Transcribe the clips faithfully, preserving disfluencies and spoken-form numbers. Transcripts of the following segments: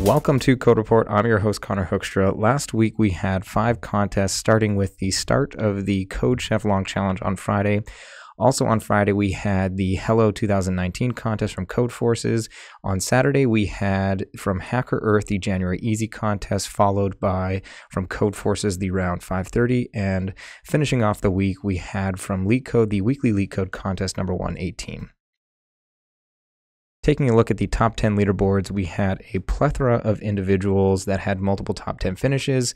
Welcome to Code Report. I'm your host, Connor Hookstra. Last week, we had five contests, starting with the start of the CodeChef Long Challenge on Friday. Also on Friday, we had the Hello twenty nineteen contest from Codeforces. On Saturday, we had from HackerEarth the January Easy contest, followed by from Codeforces the round five thirty. And finishing off the week, we had from LeetCode the weekly LeetCode contest number one eighteen. Taking a look at the top ten leaderboards, we had a plethora of individuals that had multiple top ten finishes.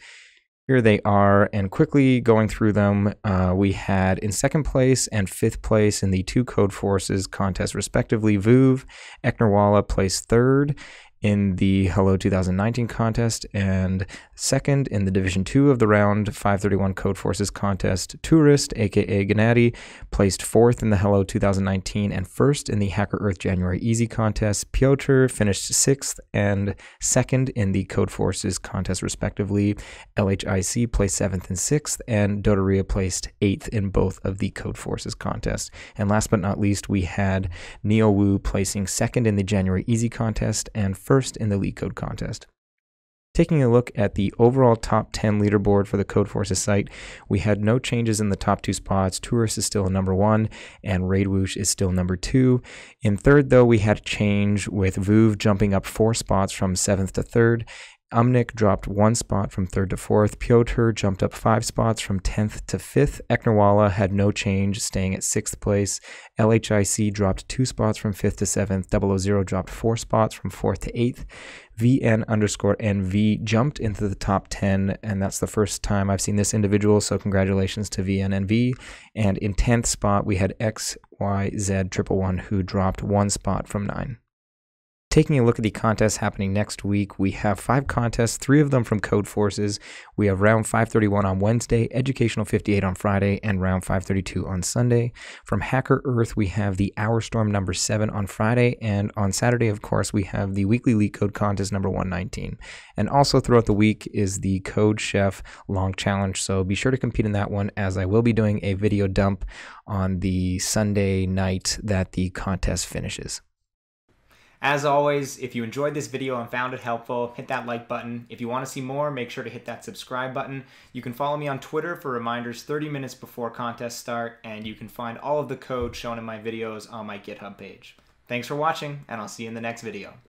Here they are, and quickly going through them, uh, we had in second place and fifth place in the two Codeforces contests respectively, Vuv, ecnerwala placed third in the Hello twenty nineteen contest, and second in the Division two of the round five thirty-one Codeforces contest, Tourist, aka Gennady, placed fourth in the Hello twenty nineteen and first in the HackerEarth January Easy contest. Piotr finished sixth and second in the Codeforces contest respectively. L H I C placed seventh and sixth, and Dotoria placed eighth in both of the Codeforces contests. And last but not least, we had Neo Wu placing second in the January Easy contest and first in the LeetCode contest. Taking a look at the overall top ten leaderboard for the Codeforces site, we had no changes in the top two spots. Tourist is still number one, and Raidwoosh is still number two. In third, though, we had a change with Vuv jumping up four spots from seventh to third. Umnik dropped one spot from third to fourth. Piotr jumped up five spots from tenth to fifth. Ecnerwala had no change, staying at sixth place. L H I C dropped two spots from fifth to seventh. double oh dropped four spots from fourth to eighth. V N underscore N V jumped into the top ten, and that's the first time I've seen this individual, so congratulations to V N N V. And in tenth spot, we had X Y Z one one one, who dropped one spot from nine. Taking a look at the contests happening next week, we have five contests, three of them from Codeforces. We have round five thirty-one on Wednesday, Educational fifty-eight on Friday, and round five thirty-two on Sunday. From HackerEarth, we have the HourStorm number seven on Friday, and on Saturday, of course, we have the weekly LeetCode contest number one nineteen. And also throughout the week is the CodeChef Long Challenge, so be sure to compete in that one, as I will be doing a video dump on the Sunday night that the contest finishes. As always, if you enjoyed this video and found it helpful, hit that like button. If you want to see more, make sure to hit that subscribe button. You can follow me on Twitter for reminders thirty minutes before contests start, and you can find all of the code shown in my videos on my GitHub page. Thanks for watching, and I'll see you in the next video.